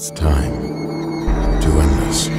It's time to end this.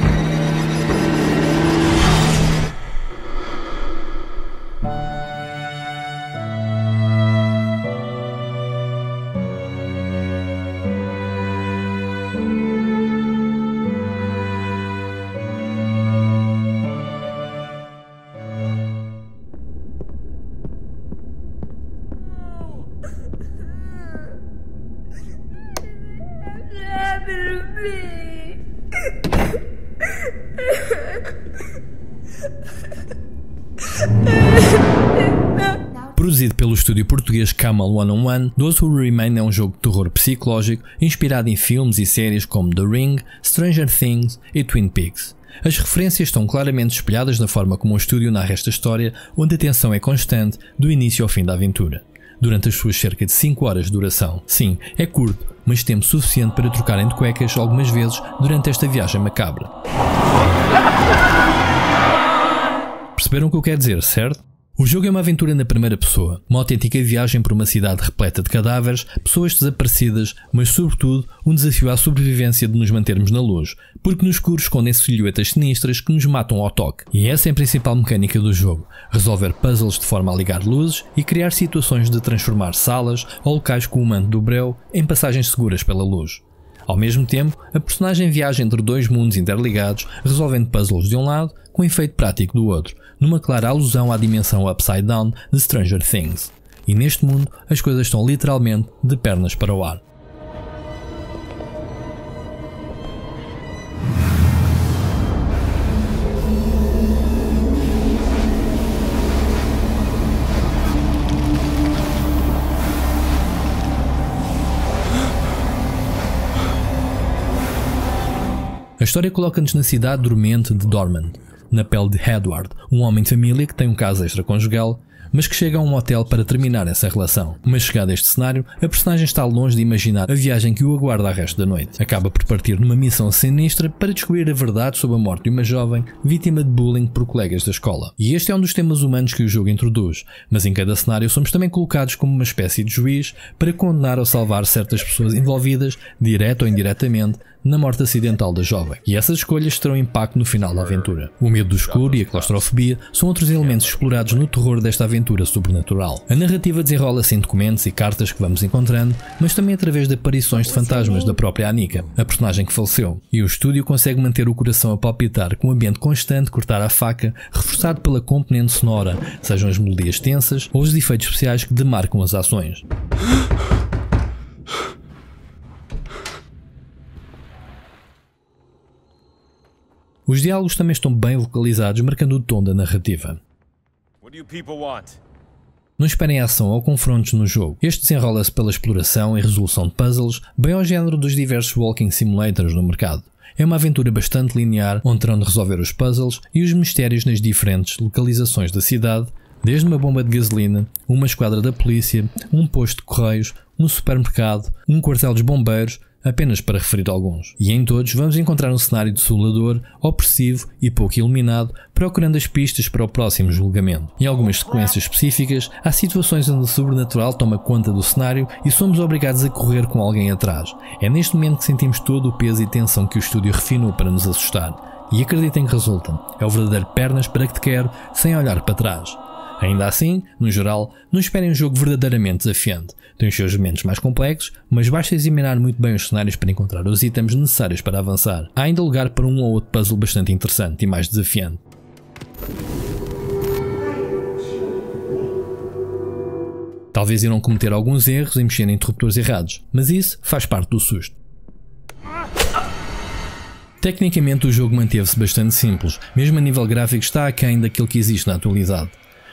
Produzido pelo estúdio português Camel 101, Those Who Remain é um jogo de terror psicológico inspirado em filmes e séries como The Ring, Stranger Things e Twin Peaks. As referências estão claramente espelhadas na forma como o estúdio narra esta história, onde a tensão é constante do início ao fim da aventura, durante as suas cerca de 5 horas de duração. Sim, é curto, mas tempo suficiente para trocarem de cuecas algumas vezes durante esta viagem macabra. Perceberam o que eu quero dizer, certo? O jogo é uma aventura na primeira pessoa, uma autêntica viagem por uma cidade repleta de cadáveres, pessoas desaparecidas, mas sobretudo um desafio à sobrevivência de nos mantermos na luz, porque no escuro escondem-se silhuetas sinistras que nos matam ao toque. E essa é a principal mecânica do jogo, resolver puzzles de forma a ligar luzes e criar situações de transformar salas ou locais com o manto do breu em passagens seguras pela luz. Ao mesmo tempo, a personagem viaja entre dois mundos interligados, resolvendo puzzles de um lado com efeito prático do outro, numa clara alusão à dimensão Upside Down de Stranger Things. E neste mundo, as coisas estão literalmente de pernas para o ar. A história coloca-nos na cidade dormente de Dormont, na pele de Edward, um homem de família que tem um caso extraconjugal, mas que chega a um hotel para terminar essa relação. Mas chegado a este cenário, a personagem está longe de imaginar a viagem que o aguarda o resto da noite. Acaba por partir numa missão sinistra para descobrir a verdade sobre a morte de uma jovem vítima de bullying por colegas da escola. E este é um dos temas humanos que o jogo introduz, mas em cada cenário somos também colocados como uma espécie de juiz para condenar ou salvar certas pessoas envolvidas, direta ou indiretamente, na morte acidental da jovem, e essas escolhas terão impacto no final da aventura. O medo do escuro e a claustrofobia são outros elementos explorados no terror desta aventura sobrenatural. A narrativa desenrola-se em documentos e cartas que vamos encontrando, mas também através de aparições de fantasmas da própria Anika, a personagem que faleceu, e o estúdio consegue manter o coração a palpitar com um ambiente constante de cortar à faca, reforçado pela componente sonora, sejam as melodias tensas ou os efeitos especiais que demarcam as ações. Os diálogos também estão bem vocalizados, marcando o tom da narrativa. Não esperem ação ou confrontos no jogo. Este desenrola-se pela exploração e resolução de puzzles, bem ao género dos diversos walking simulators no mercado. É uma aventura bastante linear, onde terão de resolver os puzzles e os mistérios nas diferentes localizações da cidade, desde uma bomba de gasolina, uma esquadra da polícia, um posto de correios, um supermercado, um quartel dos bombeiros, apenas para referir alguns. E em todos vamos encontrar um cenário desolador, opressivo e pouco iluminado, procurando as pistas para o próximo julgamento. Em algumas sequências específicas, há situações onde o sobrenatural toma conta do cenário e somos obrigados a correr com alguém atrás. É neste momento que sentimos todo o peso e tensão que o estúdio refinou para nos assustar. E acreditem que resulta. É o verdadeiro pernas para que te quero, sem olhar para trás. Ainda assim, no geral, não esperem um jogo verdadeiramente desafiante. Tem os seus elementos mais complexos, mas basta examinar muito bem os cenários para encontrar os itens necessários para avançar. Há ainda lugar para um ou outro puzzle bastante interessante e mais desafiante. Talvez irão cometer alguns erros e mexer em interruptores errados, mas isso faz parte do susto. Tecnicamente o jogo manteve-se bastante simples, mesmo a nível gráfico está aquém daquilo que existe na atualidade.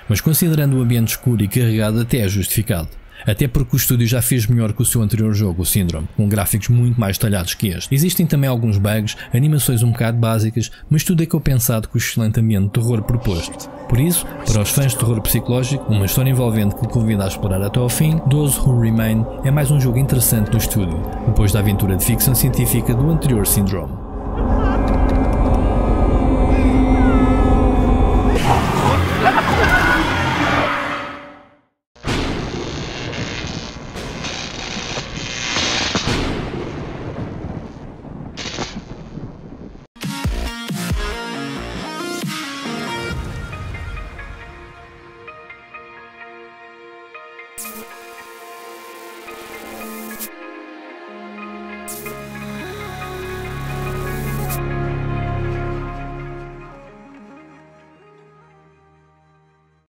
Mas considerando o ambiente escuro e carregado até é justificado. Até porque o estúdio já fez melhor que o seu anterior jogo, o Syndrome, com gráficos muito mais detalhados que este. Existem também alguns bugs, animações um bocado básicas, mas tudo é compensado com o excelente ambiente de terror proposto. Por isso, para os fãs de terror psicológico, uma história envolvente que convida a explorar até ao fim, Those Who Remain é mais um jogo interessante do estúdio, depois da aventura de ficção científica do anterior Syndrome.